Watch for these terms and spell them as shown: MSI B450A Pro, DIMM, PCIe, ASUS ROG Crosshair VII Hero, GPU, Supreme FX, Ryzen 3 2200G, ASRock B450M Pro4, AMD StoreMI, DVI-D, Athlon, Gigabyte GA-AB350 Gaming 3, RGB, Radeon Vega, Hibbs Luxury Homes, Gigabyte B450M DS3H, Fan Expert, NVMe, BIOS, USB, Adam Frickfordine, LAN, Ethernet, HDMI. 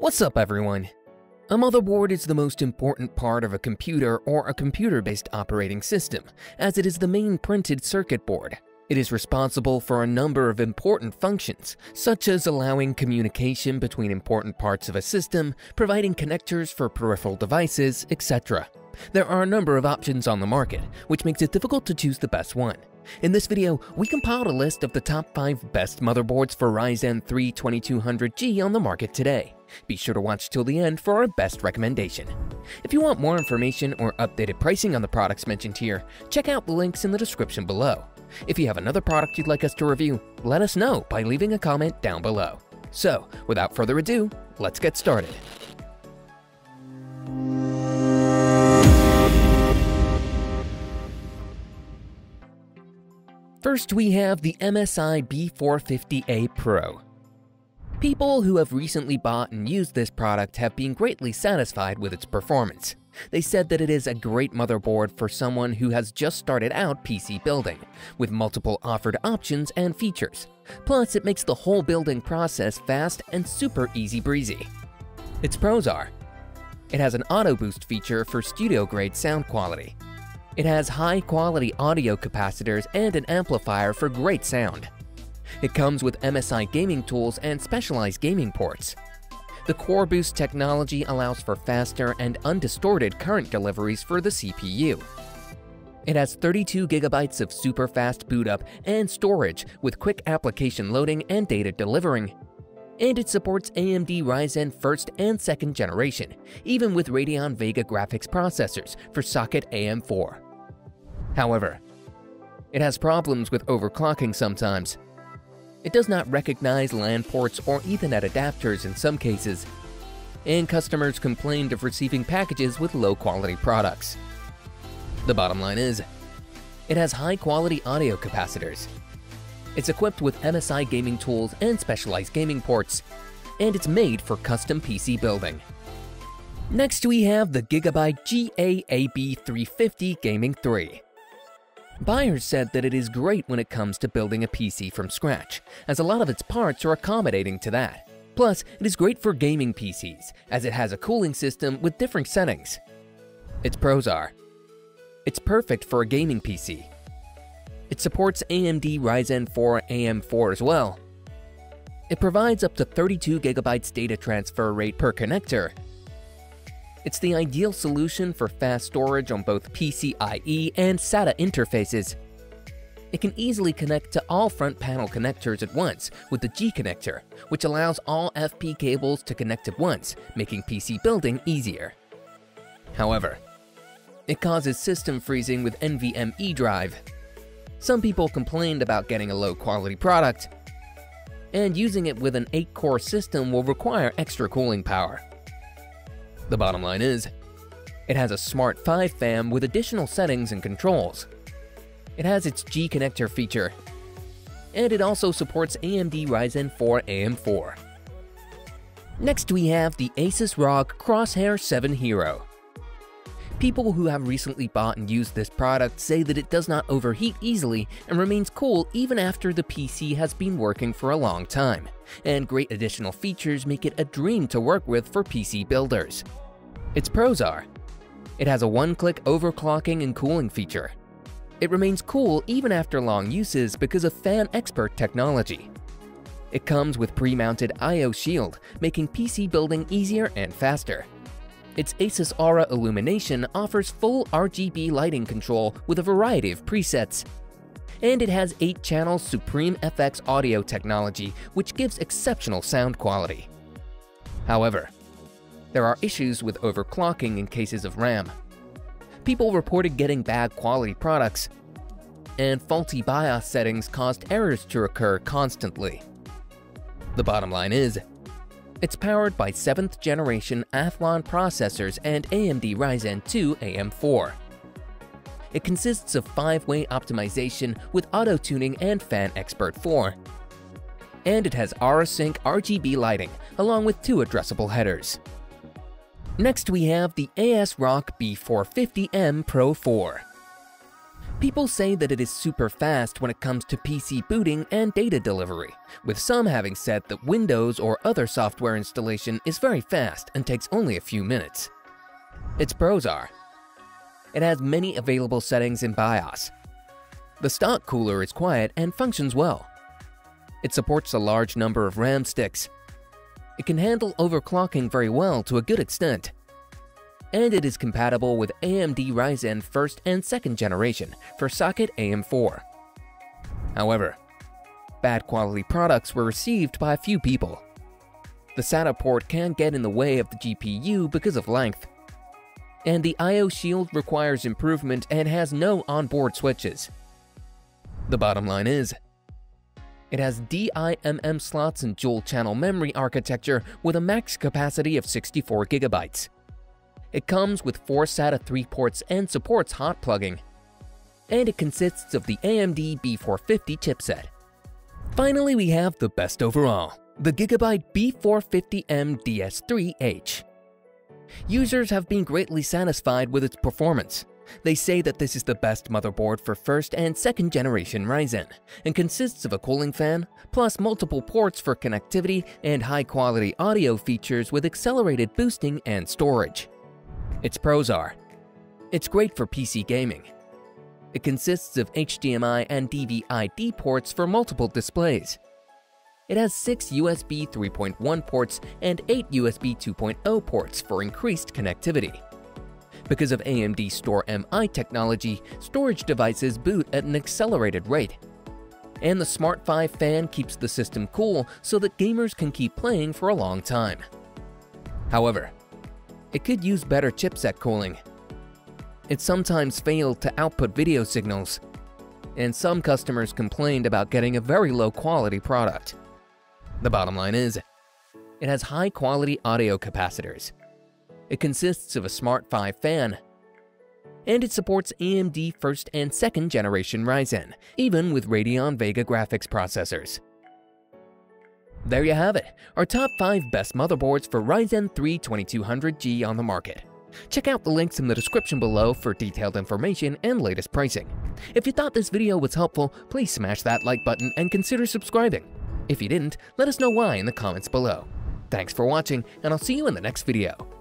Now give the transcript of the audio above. What's up everyone? A motherboard is the most important part of a computer or a computer-based operating system, as it is the main printed circuit board. It is responsible for a number of important functions, such as allowing communication between important parts of a system, providing connectors for peripheral devices, etc. There are a number of options on the market, which makes it difficult to choose the best one. In this video, we compiled a list of the top 5 best motherboards for Ryzen 3 2200G on the market today. Be sure to watch till the end for our best recommendation. If you want more information or updated pricing on the products mentioned here, check out the links in the description below. If you have another product you'd like us to review, let us know by leaving a comment down below. So, without further ado, let's get started. First, we have the MSI B450A Pro. People who have recently bought and used this product have been greatly satisfied with its performance. They said that it is a great motherboard for someone who has just started out PC building, with multiple offered options and features. Plus, it makes the whole building process fast and super easy breezy. Its pros are: it has an auto boost feature for studio-grade sound quality. It has high-quality audio capacitors and an amplifier for great sound. It comes with MSI gaming tools and specialized gaming ports. The Core Boost technology allows for faster and undistorted current deliveries for the CPU. It has 32 GB of super fast boot up and storage with quick application loading and data delivering. And it supports AMD Ryzen 1st and 2nd generation, even with Radeon Vega graphics processors for socket AM4. However, it has problems with overclocking sometimes. It does not recognize LAN ports or Ethernet adapters in some cases, and customers complained of receiving packages with low-quality products. The bottom line is, it has high-quality audio capacitors. It's equipped with MSI gaming tools and specialized gaming ports, and it's made for custom PC building. Next, we have the Gigabyte GA-AB350 Gaming 3. Buyers said that it is great when it comes to building a PC from scratch, as a lot of its parts are accommodating to that. Plus, it is great for gaming PCs, as it has a cooling system with different settings. Its pros are: it's perfect for a gaming PC. It supports AMD Ryzen 4 AM4 as well. It provides up to 32 GB data transfer rate per connector. It's the ideal solution for fast storage on both PCIe and SATA interfaces. It can easily connect to all front panel connectors at once with the G connector, which allows all FP cables to connect at once, making PC building easier. However, it causes system freezing with NVMe drive. Some people complained about getting a low-quality product, and using it with an 8-core system will require extra cooling power. The bottom line is, it has a Smart 5 fan with additional settings and controls. It has its G connector feature, and it also supports AMD Ryzen 4 AM4. Next, we have the ASUS ROG Crosshair VII Hero. People who have recently bought and used this product say that it does not overheat easily and remains cool even after the PC has been working for a long time, and great additional features make it a dream to work with for PC builders. Its pros are: it has a one-click overclocking and cooling feature. It remains cool even after long uses because of Fan Expert technology. It comes with pre-mounted I/O shield, making PC building easier and faster. Its ASUS Aura illumination offers full RGB lighting control with a variety of presets. And it has 8-channel Supreme FX audio technology, which gives exceptional sound quality. However, there are issues with overclocking in cases of RAM. People reported getting bad quality products, and faulty BIOS settings caused errors to occur constantly. The bottom line is, it's powered by 7th generation Athlon processors and AMD Ryzen 2 AM4. It consists of 5-way optimization with auto-tuning and Fan Expert 4. And it has Aura Sync RGB lighting, along with 2 addressable headers. Next, we have the ASRock B450M Pro4. People say that it is super fast when it comes to PC booting and data delivery, with some having said that Windows or other software installation is very fast and takes only a few minutes. Its pros are: it has many available settings in BIOS. The stock cooler is quiet and functions well. It supports a large number of RAM sticks. It can handle overclocking very well to a good extent. And it is compatible with AMD Ryzen 1st and 2nd generation for socket AM4. However, bad quality products were received by a few people. The SATA port can get in the way of the GPU because of length. And the I/O shield requires improvement and has no onboard switches. The bottom line is, it has DIMM slots and dual channel memory architecture with a max capacity of 64 gigabytes. It comes with 4 SATA 3 ports and supports hot plugging. And it consists of the AMD B450 chipset. Finally, we have the best overall, the Gigabyte B450M DS3H. Users have been greatly satisfied with its performance. They say that this is the best motherboard for 1st and 2nd generation Ryzen, and consists of a cooling fan, plus multiple ports for connectivity and high-quality audio features with accelerated boosting and storage. Its pros are: it's great for PC gaming. It consists of HDMI and DVI-D ports for multiple displays. It has 6 USB 3.1 ports and 8 USB 2.0 ports for increased connectivity. Because of AMD StoreMI technology, storage devices boot at an accelerated rate. And the Smart 5 fan keeps the system cool so that gamers can keep playing for a long time. However, it could use better chipset cooling. It sometimes failed to output video signals, and some customers complained about getting a very low quality product. The bottom line is, it has high quality audio capacitors. It consists of a Smart 5 fan, and it supports AMD 1st and 2nd generation Ryzen, even with Radeon Vega graphics processors. There you have it, our top 5 best motherboards for Ryzen 3 2200G on the market. Check out the links in the description below for detailed information and latest pricing. If you thought this video was helpful, please smash that like button and consider subscribing. If you didn't, let us know why in the comments below. Thanks for watching, and I'll see you in the next video.